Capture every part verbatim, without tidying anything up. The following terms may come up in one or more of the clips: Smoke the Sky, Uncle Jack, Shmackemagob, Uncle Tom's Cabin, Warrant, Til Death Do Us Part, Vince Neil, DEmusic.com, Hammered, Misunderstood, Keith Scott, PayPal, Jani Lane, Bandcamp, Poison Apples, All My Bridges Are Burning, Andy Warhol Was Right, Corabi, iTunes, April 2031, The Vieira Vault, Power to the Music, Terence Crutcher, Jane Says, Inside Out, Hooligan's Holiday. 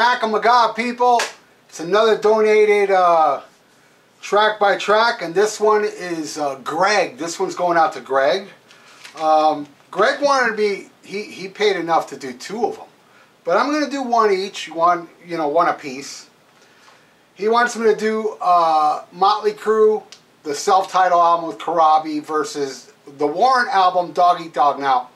Smack 'em a God, people. It's another donated uh, track by track, and this one is uh, Greg. This one's going out to Greg. Um, Greg wanted to be, he, he paid enough to do two of them. But I'm going to do one each, one, you know, one a piece. He wants me to do uh, Mötley Crüe, the self-titled album with Corabi, versus the Warrant album, Dog Eat Dog. Now,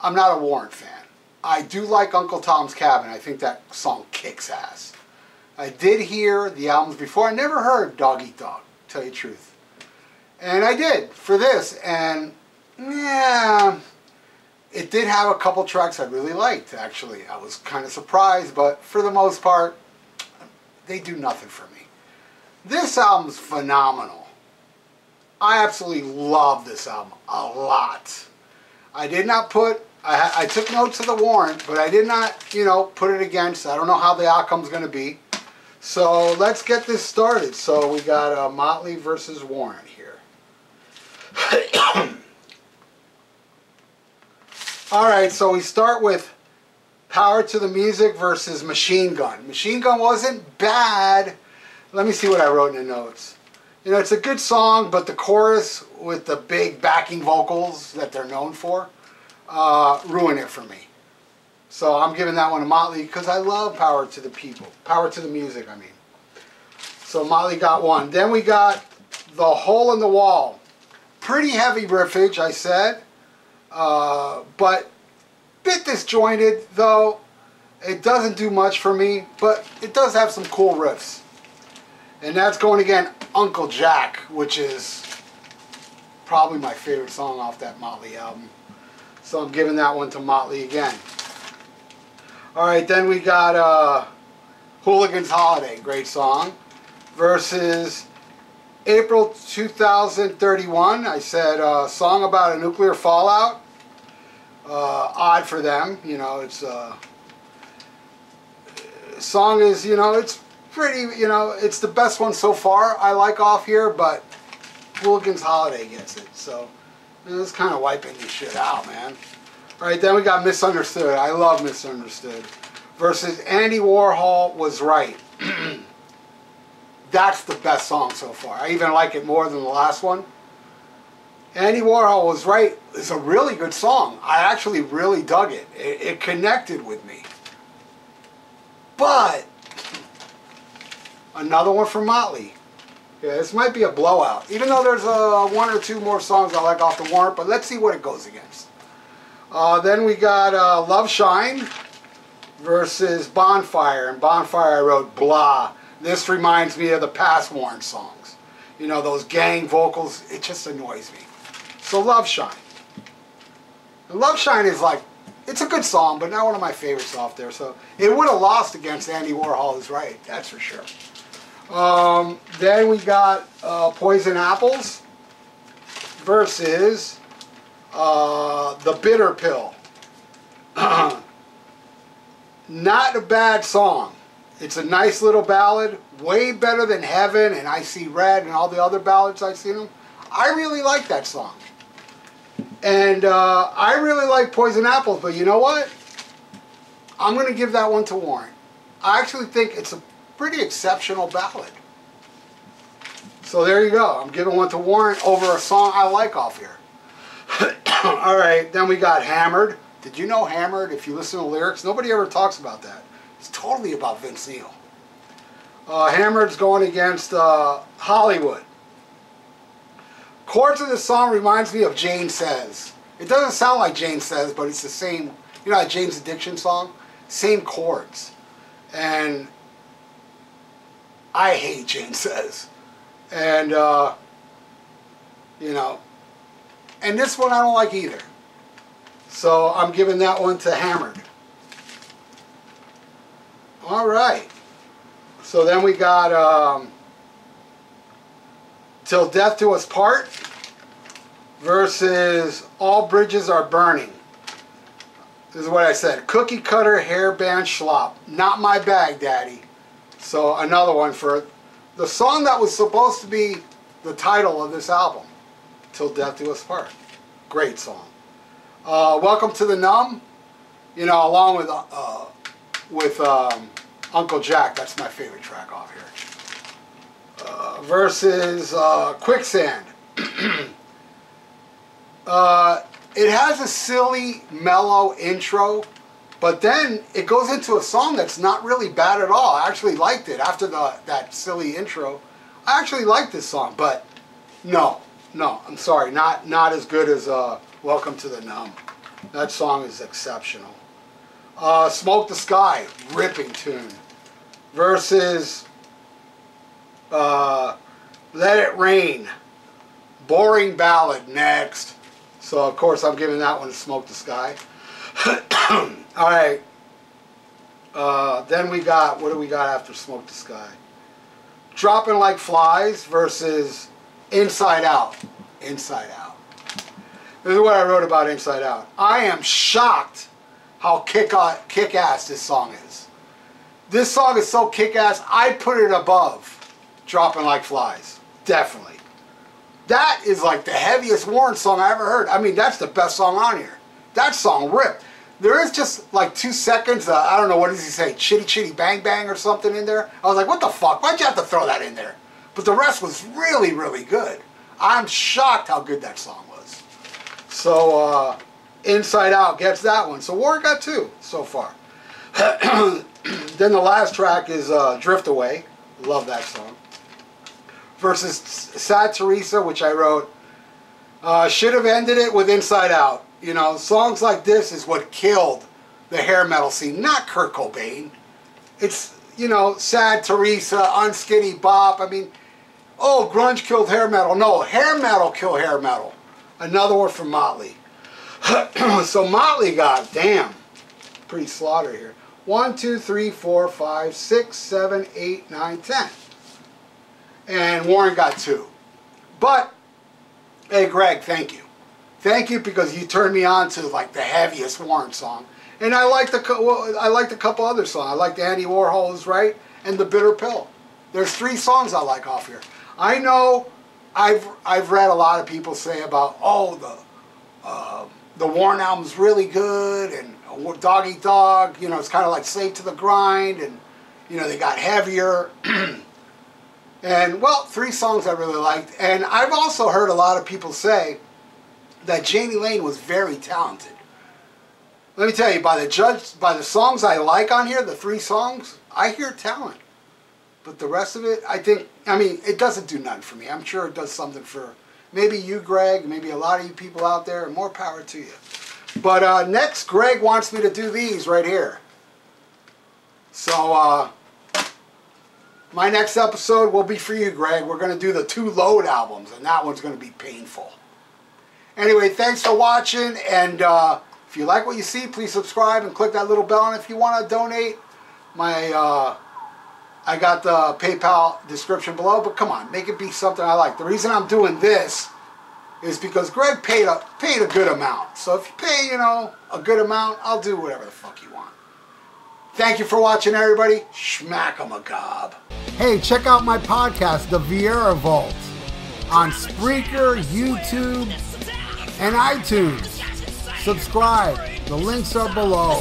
I'm not a Warrant fan. I do like Uncle Tom's Cabin. I think that song kicks ass. I did hear the albums before. I never heard Dog Eat Dog, to tell you the truth. And I did for this. And, yeah, it did have a couple tracks I really liked, actually. I was kind of surprised, but for the most part, they do nothing for me. This album's phenomenal. I absolutely love this album a lot. I did not put... I, I took notes of the Warrant, but I did not, you know, put it against. I don't know how the outcome's going to be. So let's get this started. So we got uh, Mötley versus Warrant here. All right, so we start with Power to the Music versus Machine Gun. Machine Gun wasn't bad. Let me see what I wrote in the notes. You know, it's a good song, but the chorus with the big backing vocals that they're known for, Uh, ruin it for me. So I'm giving that one to Mötley because I love Power to the People. Power to the Music, I mean. So Mötley got one. Then we got The Hole in the Wall. Pretty heavy riffage, I said. Uh, but bit disjointed, though. It doesn't do much for me, but it does have some cool riffs. And that's going again, Uncle Jack, which is probably my favorite song off that Mötley album. So I'm giving that one to Mötley again. Alright, then we got uh, Hooligan's Holiday, great song, versus April two thousand thirty-one. I said uh, song about a nuclear fallout. Uh, odd for them, you know, it's uh, song is, you know, it's pretty, you know, it's the best one so far I like off here, but Hooligan's Holiday gets it, so. It's kind of wiping this shit out, man. All right, then we got Misunderstood. I love Misunderstood. Versus Andy Warhol Was Right. That's the best song so far. I even like it more than the last one. Andy Warhol Was Right is a really good song. I actually really dug it. It, it connected with me. But another one for Mötley. Yeah, this might be a blowout. Even though there's uh, one or two more songs I like off the Warrant, but let's see what it goes against. Uh, then we got uh, Loveshine versus Bonfire. And Bonfire I wrote, blah. This reminds me of the past Warrant songs. You know, those gang vocals, it just annoys me. So Loveshine. Loveshine is like, it's a good song, but not one of my favorites off there. So it would have lost against Andy Warhol Is Right, that's for sure. Um, then we got uh, Poison Apples versus uh, The Bitter Pill. Not a bad song. It's a nice little ballad. Way better than Heaven and I See Red and all the other ballads I've seen them. I really like that song. And uh, I really like Poison Apples, but you know what? I'm going to give that one to Warren. I actually think it's a pretty exceptional ballad. So there you go. I'm giving one to Warrant over a song I like off here. Alright, then we got Hammered. Did you know Hammered, if you listen to the lyrics, nobody ever talks about that. It's totally about Vince Neil. Uh, Hammered's going against uh, Hollywood. Chords of this song reminds me of Jane Says. It doesn't sound like Jane Says, but it's the same, you know, that Jane's Addiction song? Same chords. And I hate Jane Says. And, uh, you know, and this one I don't like either. So I'm giving that one to Hammered. All right. So then we got um, Til Death Do Us Part versus All Bridges Are Burning. This is what I said. Cookie cutter hairband schlop. Not my bag, Daddy. So another one for the song that was supposed to be the title of this album, Till Death Do Us Part. Great song. Uh, Welcome to the Numb, you know, along with uh, with um, Uncle Jack, that's my favorite track off here. Uh, versus uh, Quicksand. uh, it has a silly, mellow intro, but then it goes into a song that's not really bad at all. I actually liked it after the, that silly intro. I actually liked this song, but no, no, I'm sorry, not not as good as uh, Welcome to the Numb. That song is exceptional. Uh, Smoke the Sky, ripping tune. Versus uh, Let It Rain, boring ballad, next. So of course I'm giving that one to Smoke the Sky. Alright, uh, then we got, what do we got after Smoke the Sky? Droppin' Like Flies versus Inside Out. Inside Out. This is what I wrote about Inside Out. I am shocked how kick-ass kick this song is. This song is so kick-ass, I put it above Droppin' Like Flies. Definitely. That is like the heaviest Warrant song I ever heard. I mean, that's the best song on here. That song ripped. There is just like two seconds, uh, I don't know, what does he say, chitty chitty bang bang or something in there? I was like, what the fuck, why'd you have to throw that in there? But the rest was really, really good. I'm shocked how good that song was. So, uh, Inside Out gets that one. So Warren got two so far. Then the last track is uh, Driftaway. Love that song. Versus Sad Theresa, which I wrote, uh, should have ended it with Inside Out. You know, songs like this is what killed the hair metal scene, not Kurt Cobain. It's, you know, Sad Theresa, Unskinny Bop. I mean, oh, grunge killed hair metal. No, hair metal killed hair metal. Another one from Motley. So Motley got, damn, pretty slaughter here. One, two, three, four, five, six, seven, eight, nine, ten. And Warren got two. But, hey, Greg, thank you. Thank you, because you turned me on to like the heaviest Warrant song, and I liked the well, I liked a couple other songs. I liked Andy Warhol Was Right and The Bitter Pill. There's three songs I like off here. I know I've I've read a lot of people say about oh the uh, the Warrant album's really good and Dog Eat Dog. You know, it's kind of like Slave to the Grind, and you know they got heavier. And well, three songs I really liked, and I've also heard a lot of people say that Jani Lane was very talented. Let me tell you, by the judge, by the songs I like on here, the three songs, I hear talent. But the rest of it, I think, I mean, it doesn't do nothing for me. I'm sure it does something for maybe you, Greg, maybe a lot of you people out there, and more power to you. But uh, next, Greg wants me to do these right here. So, uh, my next episode will be for you, Greg. We're going to do the two Load albums, and that one's going to be painful. Anyway, thanks for watching, and uh, if you like what you see, please subscribe and click that little bell. And if you want to donate, my uh, I got the PayPal description below, but come on, make it be something I like. The reason I'm doing this is because Greg paid a, paid a good amount. So if you pay, you know, a good amount, I'll do whatever the fuck you want. Thank you for watching, everybody. Schmack 'em a gob. Hey, check out my podcast, The Vieira Vault, on Spreaker, YouTube, and iTunes. Subscribe. The links are below.